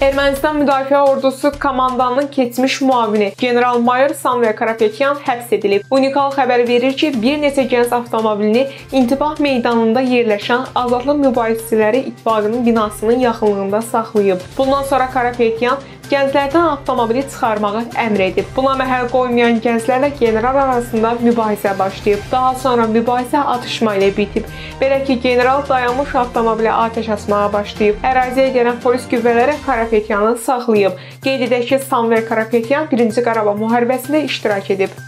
Ermənistan Müdafiə Ordusu komandanının keçmiş muavini general-mayor Samvel Karapetyan həbs edilib. Unikal xəbər verir ki, bir neçə gənc avtomobilini intibah meydanında yerləşən Azadlıq Mübarizəçiləri İttifaqının binasının yaxınlığında saxlayıb. Bundan sonra Karapetyan gənclərdən avtomobili çıxarmağı əmr edib. Buna məhəl qoymayan gənclərlə general arasında mübahisə başlayıb. Daha sonra mübahisə atışma ilə bitib. Belə ki, general dayanmış avtomobilə atəş açmağa başlayıb. Əraziyə gələn polis qüvvələri Karapetyanı saxlayıb. Qeyd edək ki, Samvel Karapetyan Birinci Qaraba müharibəsində iştirak edib.